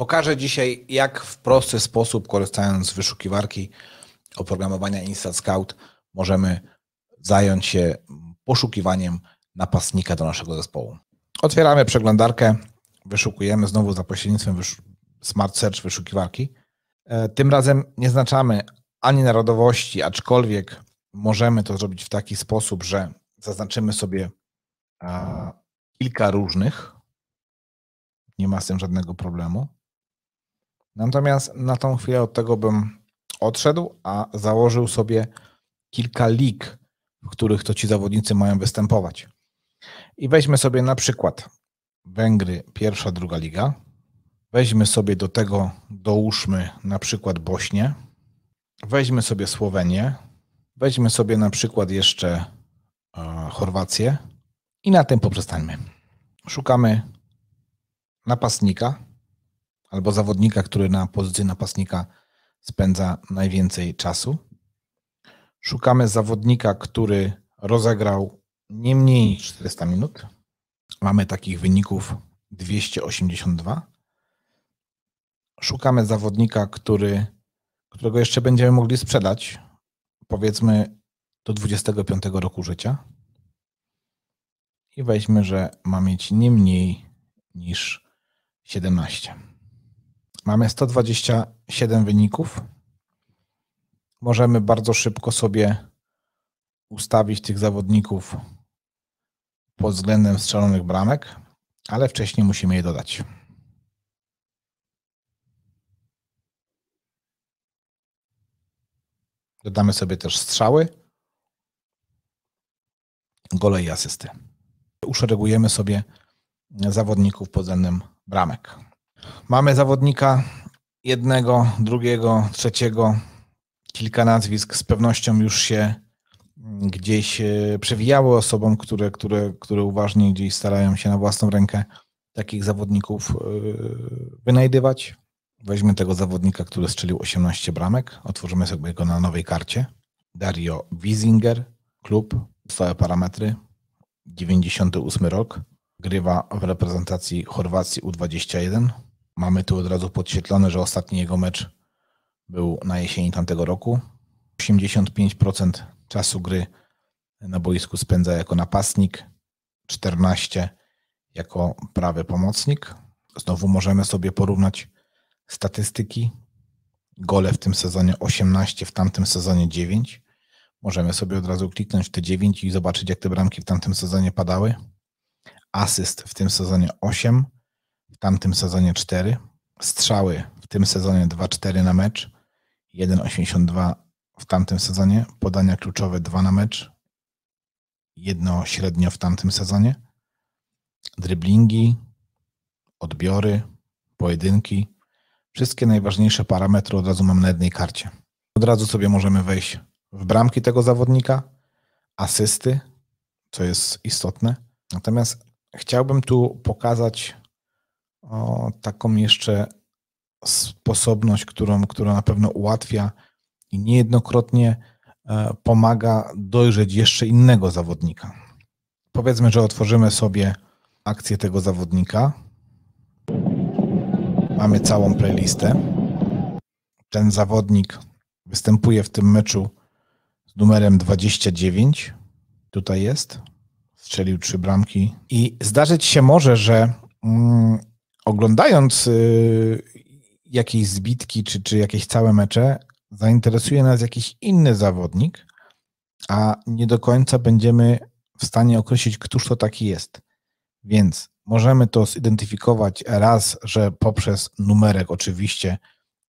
Pokażę dzisiaj, jak w prosty sposób, korzystając z wyszukiwarki oprogramowania InstaScout, możemy zająć się poszukiwaniem napastnika do naszego zespołu. Otwieramy przeglądarkę, wyszukujemy znowu za pośrednictwem Smart Search wyszukiwarki. Tym razem nie znaczamy ani narodowości, aczkolwiek możemy to zrobić w taki sposób, że zaznaczymy sobie kilka różnych. Nie ma z tym żadnego problemu. Natomiast na tą chwilę od tego bym odszedł, a założył sobie kilka lig, w których to ci zawodnicy mają występować. I weźmy sobie na przykład Węgry, 1., 2. liga. Weźmy sobie do tego, dołóżmy na przykład Bośnię. Weźmy sobie Słowenię. Weźmy sobie na przykład jeszcze Chorwację. I na tym poprzestańmy. Szukamy napastnika albo zawodnika, który na pozycji napastnika spędza najwięcej czasu. Szukamy zawodnika, który rozegrał nie mniej niż 400 minut. Mamy takich wyników 282. Szukamy zawodnika, którego jeszcze będziemy mogli sprzedać, powiedzmy do 25 roku życia. I weźmy, że ma mieć nie mniej niż 17. Mamy 127 wyników. Możemy bardzo szybko sobie ustawić tych zawodników pod względem strzelonych bramek, ale wcześniej musimy je dodać. Dodamy sobie też strzały, gole i asysty. Uszeregujemy sobie zawodników pod względem bramek. Mamy zawodnika 1., 2., 3. Kilka nazwisk z pewnością już się gdzieś przewijały osobom, które uważnie gdzieś starają się na własną rękę takich zawodników wynajdywać. Weźmy tego zawodnika, który strzelił 18 bramek. Otworzymy sobie go na nowej karcie. Dario Wiesinger, klub, stałe parametry, 98 rok. Grywa w reprezentacji Chorwacji U21. Mamy tu od razu podświetlone, że ostatni jego mecz był na jesieni tamtego roku. 85% czasu gry na boisku spędza jako napastnik, 14% jako prawy pomocnik. Znowu możemy sobie porównać statystyki. Gole w tym sezonie 18, w tamtym sezonie 9. Możemy sobie od razu kliknąć w te 9 i zobaczyć, jak te bramki w tamtym sezonie padały. Asyst w tym sezonie 8, w tamtym sezonie 4. Strzały w tym sezonie 2,4 na mecz, 1,82 w tamtym sezonie. Podania kluczowe 2 na mecz, 1 średnio w tamtym sezonie. Dryblingi, odbiory, pojedynki. Wszystkie najważniejsze parametry od razu mam na jednej karcie. Od razu sobie możemy wejść w bramki tego zawodnika, asysty, co jest istotne. Natomiast chciałbym tu pokazać taką jeszcze sposobność, która na pewno ułatwia i niejednokrotnie pomaga dojrzeć jeszcze innego zawodnika. Powiedzmy, że otworzymy sobie akcję tego zawodnika. Mamy całą playlistę. Ten zawodnik występuje w tym meczu z numerem 29. Tutaj jest. Strzelił 3 bramki. I zdarzyć się może, że oglądając jakieś zbitki czy jakieś całe mecze, zainteresuje nas jakiś inny zawodnik, a nie do końca będziemy w stanie określić, któż to taki jest. Więc możemy to zidentyfikować raz, że poprzez numerek oczywiście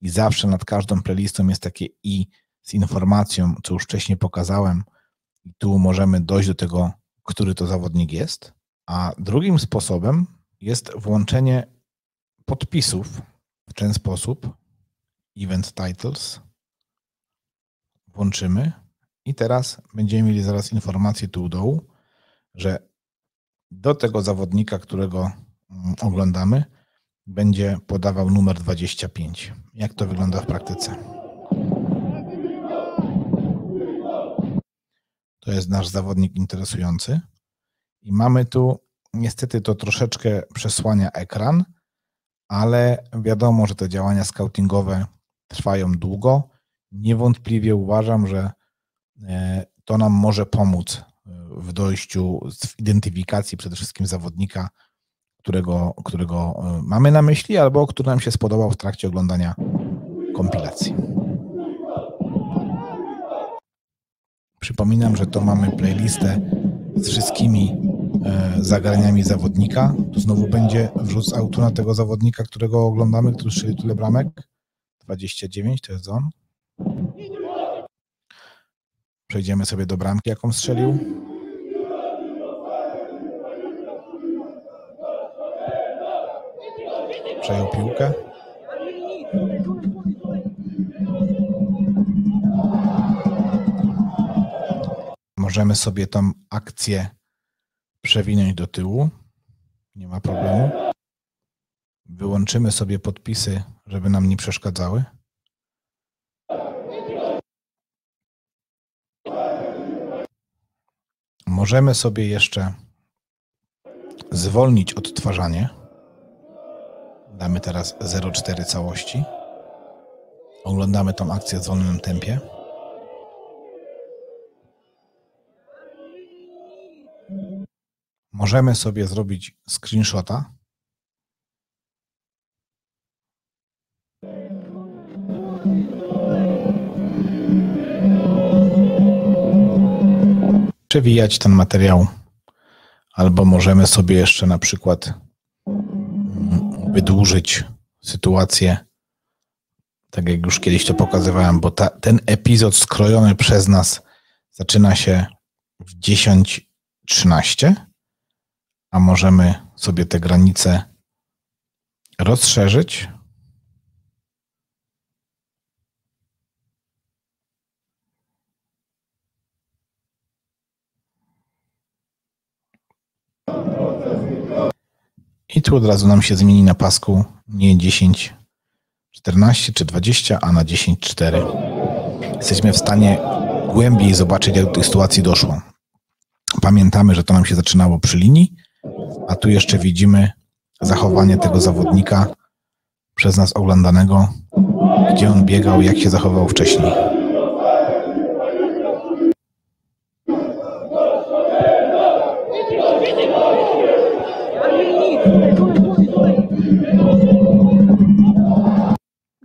i zawsze nad każdą playlistą jest takie i z informacją, co już wcześniej pokazałem. I tu możemy dojść do tego, który to zawodnik jest. A drugim sposobem jest włączenie podpisów w ten sposób. Event Titles. Włączymy. I teraz będziemy mieli zaraz informację tu u dołu, że do tego zawodnika, którego oglądamy, będzie podawał numer 25. Jak to wygląda w praktyce? To jest nasz zawodnik interesujący. I mamy tu, niestety to troszeczkę przesłania ekran, ale wiadomo, że te działania scoutingowe trwają długo. Niewątpliwie uważam, że to nam może pomóc w dojściu, w identyfikacji przede wszystkim zawodnika, którego mamy na myśli albo który nam się spodobał w trakcie oglądania kompilacji. Przypominam, że to mamy playlistę z wszystkimi zagraniami zawodnika. Tu znowu będzie wrzut z autu na tego zawodnika, którego oglądamy, który strzelił tyle bramek. 29, to jest on. Przejdziemy sobie do bramki, jaką strzelił. Przejął piłkę. Możemy sobie tą akcję przewinąć do tyłu. Nie ma problemu. Wyłączymy sobie podpisy, żeby nam nie przeszkadzały. Możemy sobie jeszcze zwolnić odtwarzanie. Damy teraz 0,4 całości. Oglądamy tą akcję w zwolnionym tempie. Możemy sobie zrobić screenshota. Przewijać ten materiał, albo możemy sobie jeszcze na przykład wydłużyć sytuację, tak jak już kiedyś to pokazywałem, bo ten epizod skrojony przez nas zaczyna się w 10:13, a możemy sobie te granice rozszerzyć. I tu od razu nam się zmieni na pasku nie 10:14 czy 20, a na 10:4. Jesteśmy w stanie głębiej zobaczyć, jak do tej sytuacji doszło. Pamiętamy, że to nam się zaczynało przy linii, a tu jeszcze widzimy zachowanie tego zawodnika przez nas oglądanego, gdzie on biegał, jak się zachował wcześniej.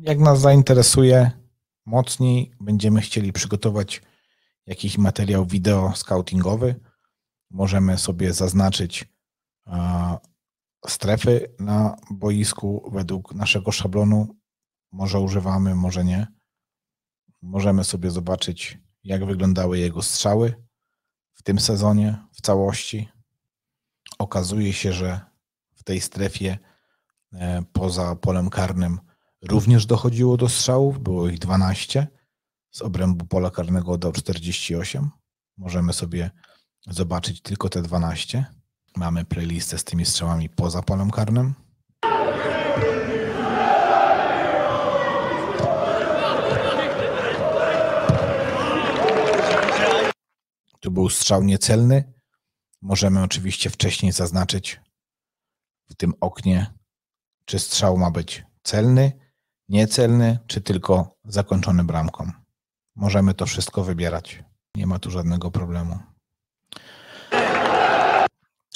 Jak nas zainteresuje mocniej, będziemy chcieli przygotować jakiś materiał wideo scoutingowy. Możemy sobie zaznaczyć strefy na boisku według naszego szablonu. Może używamy, może nie. Możemy sobie zobaczyć, jak wyglądały jego strzały w tym sezonie w całości. Okazuje się, że w tej strefie poza polem karnym również dochodziło do strzałów, było ich 12, z obrębu pola karnego oddał 48. Możemy sobie zobaczyć tylko te 12. Mamy playlistę z tymi strzałami poza polem karnym. Tu był strzał niecelny. Możemy oczywiście wcześniej zaznaczyć w tym oknie, czy strzał ma być celny, niecelny, czy tylko zakończony bramką. Możemy to wszystko wybierać. Nie ma tu żadnego problemu.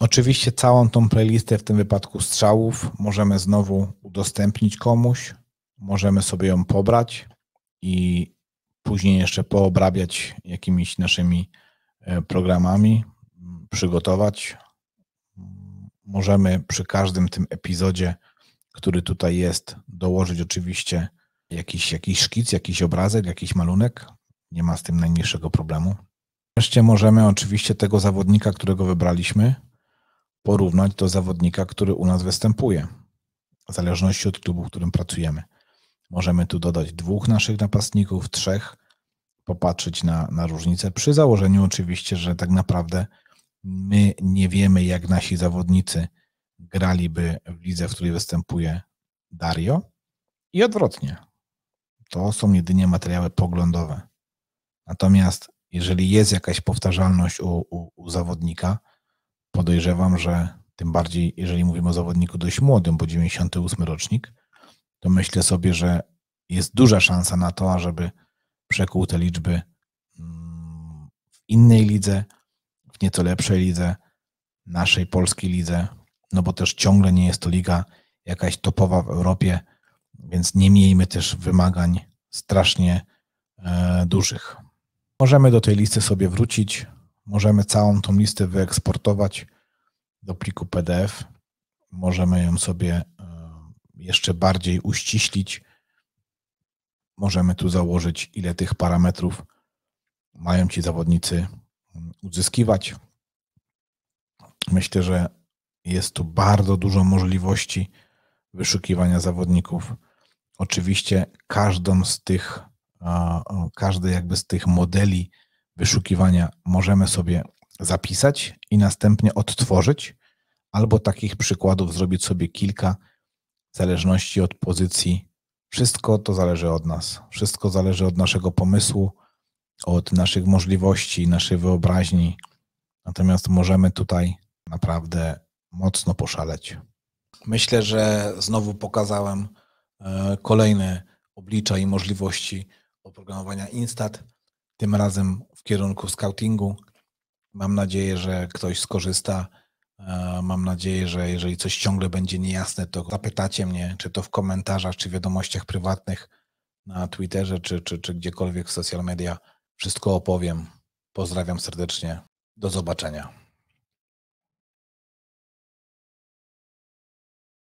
Oczywiście całą tą playlistę, w tym wypadku strzałów, możemy znowu udostępnić komuś. Możemy sobie ją pobrać i później jeszcze poobrabiać jakimiś naszymi programami, przygotować. Możemy przy każdym tym epizodzie, który tutaj jest, dołożyć oczywiście jakiś szkic, jakiś obrazek, jakiś malunek. Nie ma z tym najmniejszego problemu. Wreszcie możemy oczywiście tego zawodnika, którego wybraliśmy, porównać do zawodnika, który u nas występuje, w zależności od klubu, w którym pracujemy. Możemy tu dodać 2 naszych napastników, 3, popatrzeć na różnicę, przy założeniu oczywiście, że tak naprawdę my nie wiemy, jak nasi zawodnicy graliby w lidze, w której występuje Dario, i odwrotnie. To są jedynie materiały poglądowe. Natomiast jeżeli jest jakaś powtarzalność u zawodnika, podejrzewam, że tym bardziej jeżeli mówimy o zawodniku dość młodym, bo 98 rocznik, to myślę sobie, że jest duża szansa na to, ażeby przekuł te liczby w innej lidze, w nieco lepszej lidze, naszej polskiej lidze, no bo też ciągle nie jest to liga jakaś topowa w Europie, więc nie miejmy też wymagań strasznie dużych. Możemy do tej listy sobie wrócić, możemy całą tą listę wyeksportować do pliku PDF, możemy ją sobie jeszcze bardziej uściślić, możemy tu założyć, ile tych parametrów mają ci zawodnicy uzyskiwać. Myślę, że jest tu bardzo dużo możliwości wyszukiwania zawodników. Oczywiście każdy z tych modeli wyszukiwania możemy sobie zapisać i następnie odtworzyć, albo takich przykładów zrobić sobie kilka w zależności od pozycji. Wszystko to zależy od nas. Wszystko zależy od naszego pomysłu, od naszych możliwości, naszej wyobraźni. Natomiast możemy tutaj naprawdę mocno poszaleć. Myślę, że znowu pokazałem kolejne oblicza i możliwości oprogramowania Instat, tym razem w kierunku scoutingu. Mam nadzieję, że ktoś skorzysta. Mam nadzieję, że jeżeli coś ciągle będzie niejasne, to zapytacie mnie, czy to w komentarzach, czy w wiadomościach prywatnych na Twitterze, czy gdziekolwiek w social media. Wszystko opowiem. Pozdrawiam serdecznie. Do zobaczenia.